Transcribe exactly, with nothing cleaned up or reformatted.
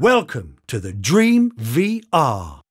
Welcome to the Dream V R.